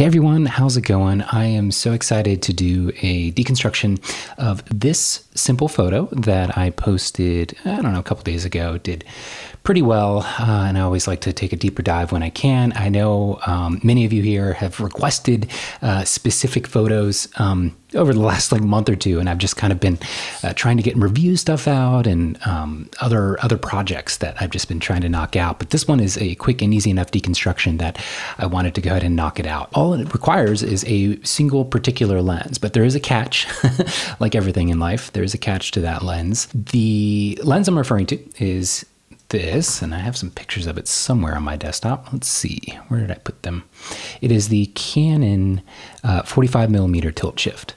Hey everyone, how's it going? I am so excited to do a deconstruction of this simple photo that I posted, I don't know, a couple days ago. It did pretty well, and I always like to take a deeper dive when I can. I know many of you here have requested specific photos over the last month or two, and I've just kind of been trying to get review stuff out and other projects that I've just been trying to knock out. But this one is a quick and easy enough deconstruction that I wanted to go ahead and knock it out. All it requires is a single particular lens, but there is a catch. Like everything in life, there is a catch to that lens. The lens I'm referring to is this, and I have some pictures of it somewhere on my desktop. Let's see, where did I put them? It is the Canon 45mm tilt shift.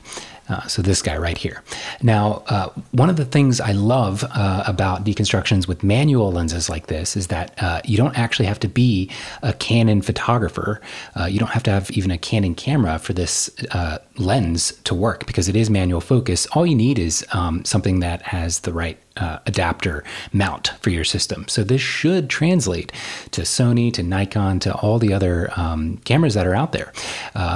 So this guy right here. Now, one of the things I love about deconstructions with manual lenses like this is that you don't actually have to be a Canon photographer. You don't have to have even a Canon camera for this lens to work, because it is manual focus. All you need is something that has the right adapter mount for your system. So this should translate to Sony, to Nikon, to all the other cameras that are out there,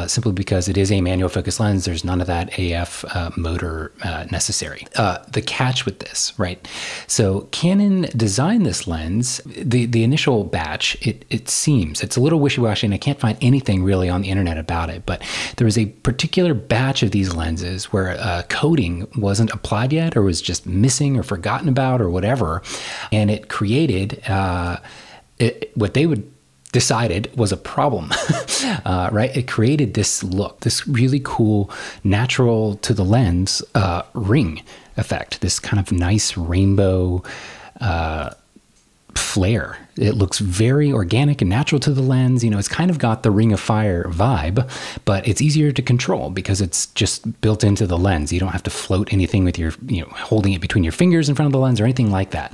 simply because it is a manual focus lens. There's none of that AF motor necessary. The catch with this, right? So Canon designed this lens, the initial batch, it seems, it's a little wishy-washy, and I can't find anything really on the internet about it, but there was a particular batch of these lenses where coating wasn't applied yet, or was just missing or forgotten about or whatever, and it created what they would decided was a problem, right? It created this look, this really cool natural to the lens ring effect, this kind of nice rainbow flare. It looks very organic and natural to the lens. You know, it's kind of got the Ring of Fire vibe, but it's easier to control because it's just built into the lens. You don't have to float anything with your, you know, holding it between your fingers in front of the lens or anything like that.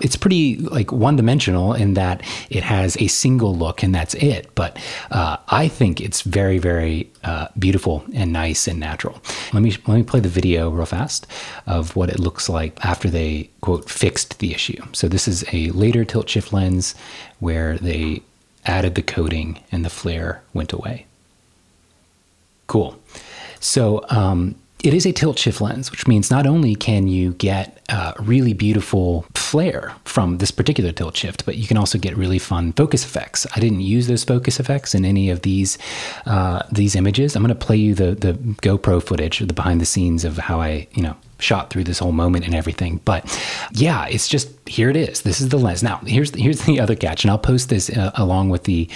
It's pretty like one-dimensional in that it has a single look and that's it. But I think it's very, very beautiful and nice and natural. Let me play the video real fast of what it looks like after they, quote, fixed the issue. So this is a later tilt shift lens where they added the coating and the flare went away. Cool. So it is a tilt shift lens, which means not only can you get really beautiful flare from this particular tilt shift, but you can also get really fun focus effects. I didn't use those focus effects in any of these images. I'm going to play you the GoPro footage, the behind the scenes of how I, you know, shot through this whole moment and everything. But yeah, it's just, here it is. This is the lens. Now, here's the other catch, and I'll post this along with the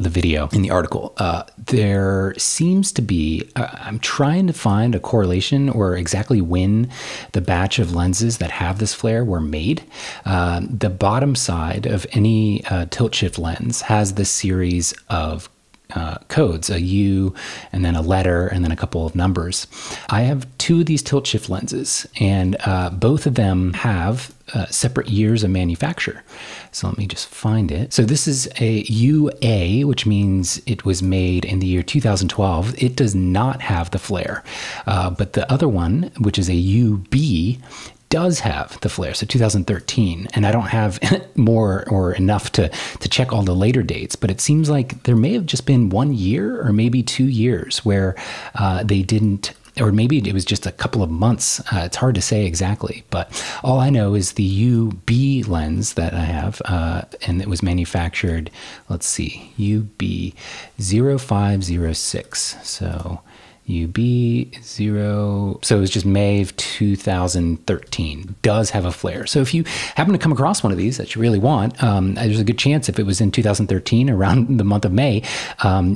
video in the article. There seems to be, I'm trying to find a correlation or exactly when the batch of lenses that have this flare were made. The bottom side of any tilt shift lens has this series of codes, a U and then a letter and then a couple of numbers. I have two of these tilt shift lenses, and both of them have separate years of manufacture. So let me just find it. So this is a UA, which means it was made in the year 2012. It does not have the flare, but the other one, which is a UB, does have the flare, so 2013, and I don't have more or enough to check all the later dates, but it seems like there may have just been 1 year or maybe 2 years where they didn't, or maybe it was just a couple of months. It's hard to say exactly, but all I know is the UB lens that I have, and it was manufactured, let's see, UB0506, so UB0, so it was just May of 2013, does have a flare. So if you happen to come across one of these that you really want, there's a good chance if it was in 2013 around the month of May,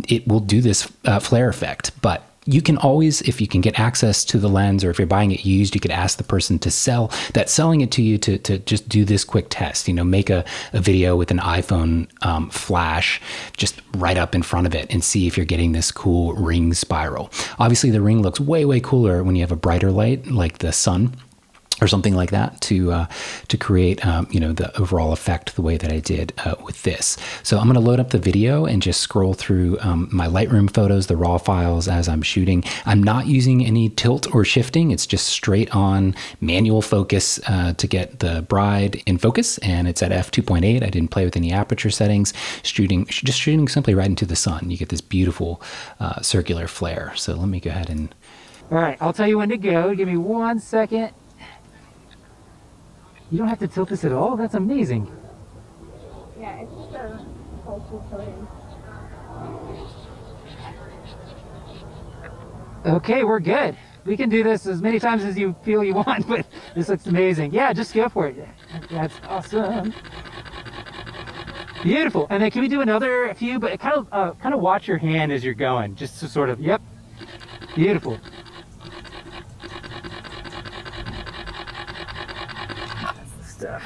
it will do this flare effect. But you can always, if you can get access to the lens, or if you're buying it used, you could ask the person to selling it to you to just do this quick test, you know, make a video with an iPhone flash just right up in front of it and see if you're getting this cool ring spiral. Obviously the ring looks way, way cooler when you have a brighter light like the sun. or something like that to create, you know, the overall effect the way that I did with this. So I'm going to load up the video and just scroll through my Lightroom photos, the raw files as I'm shooting. I'm not using any tilt or shifting. It's just straight on manual focus to get the bride in focus. And it's at f2.8. I didn't play with any aperture settings, just shooting simply right into the sun. You get this beautiful circular flare. So let me go ahead and... All right, I'll tell you when to go. Give me 1 second. You don't have to tilt this at all? That's amazing. Yeah, it's just a cultural photo. Okay, we're good. We can do this as many times as you feel you want, but this looks amazing. Yeah, just go for it. That's awesome. Beautiful. And then can we do another few, but kind of watch your hand as you're going, just to sort of, yep. Beautiful. Stuff.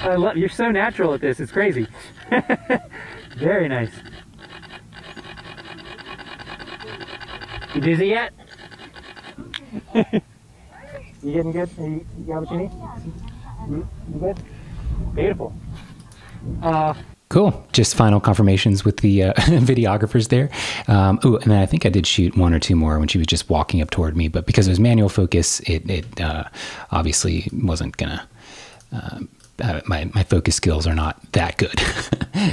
I love, you're so natural at this, it's crazy. Very nice. You dizzy yet? You getting good? You got what you need? You good? Beautiful. Cool. Just final confirmations with the videographers there. Oh, and then I think I did shoot one or two more when she was just walking up toward me, but because it was manual focus, it obviously wasn't gonna. My focus skills are not that good,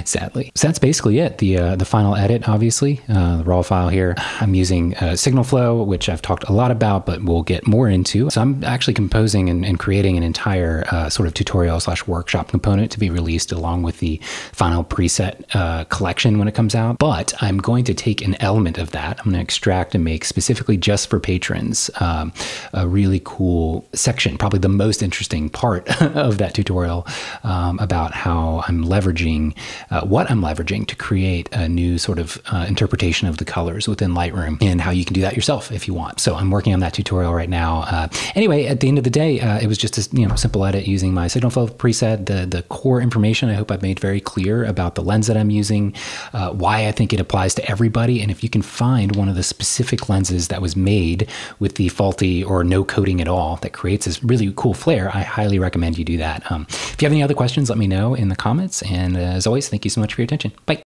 sadly. So that's basically it. The final edit, obviously, the raw file here. I'm using Signal Flow, which I've talked a lot about, but we'll get more into. So I'm actually composing and creating an entire sort of tutorial slash workshop component to be released along with the final preset collection when it comes out. But I'm going to take an element of that. I'm going to extract and make specifically just for patrons a really cool section, probably the most interesting part of that tutorial. About how I'm leveraging, what I'm leveraging to create a new sort of interpretation of the colors within Lightroom and how you can do that yourself if you want. So I'm working on that tutorial right now. Anyway, at the end of the day, it was just a simple edit using my Signal Flow preset, the core information I hope I've made very clear about the lens that I'm using, why I think it applies to everybody. And if you can find one of the specific lenses that was made with the faulty or no coating at all that creates this really cool flare, I highly recommend you do that. If you have any other questions, let me know in the comments. And as always, thank you so much for your attention. Bye.